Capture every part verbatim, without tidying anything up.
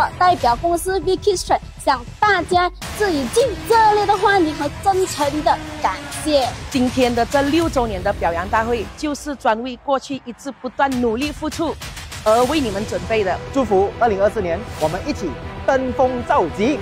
我代表公司 VKids Trend 向大家致以最热烈的欢迎和真诚的感谢。今天的这六周年的表扬大会，就是专为过去一直不断努力付出而为你们准备的。祝福二零二四年，我们一起登峰造极！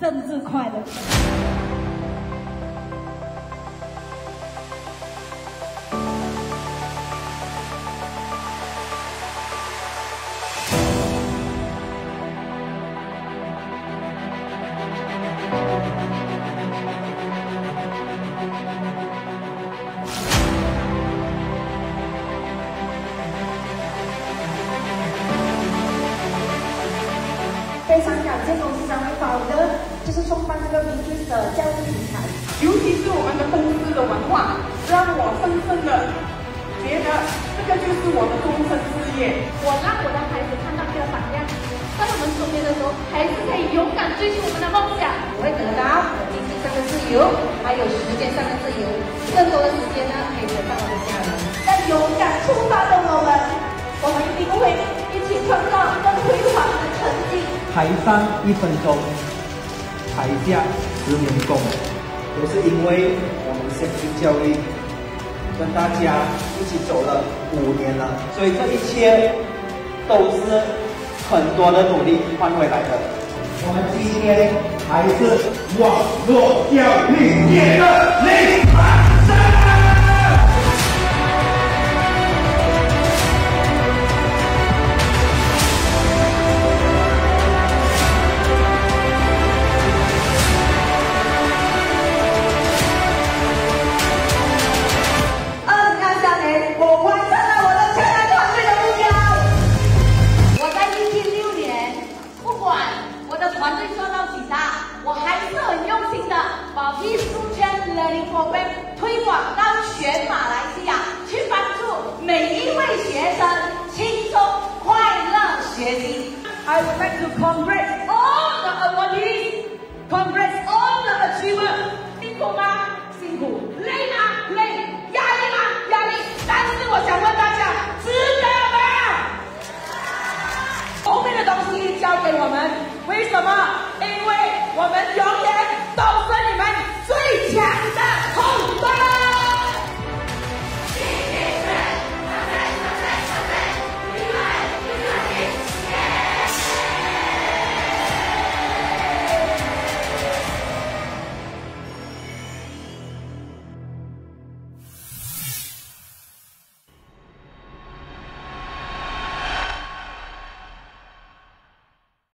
生日快乐！非常感谢公司单位宝乐，就是创办这个 VKids 的教育平台，尤其是我们的公司的文化，让我深深的觉得这个就是我的终身事业。我让我的孩子看到这个榜样，在我们中年的时候，孩子可以勇敢追求我们的梦想。我会得到我经济上的自由，还有时间上的自由，更多的时间呢陪着我的家人。在勇敢出发的我们，我们一定会一起创造更辉煌的成绩。 台上一分钟，台下十年功，都是因为我们先进教育跟大家一起走了五年了，所以这一切都是很多的努力换回来的。我们今天还是网络教育界的领航者。I would like to congrats all the awardees, congrats all the achievers. 辛苦吗？辛苦。累吗？累。压力吗？压力。但是我想问大家，值得吗？后面的东西交给我们，为什么？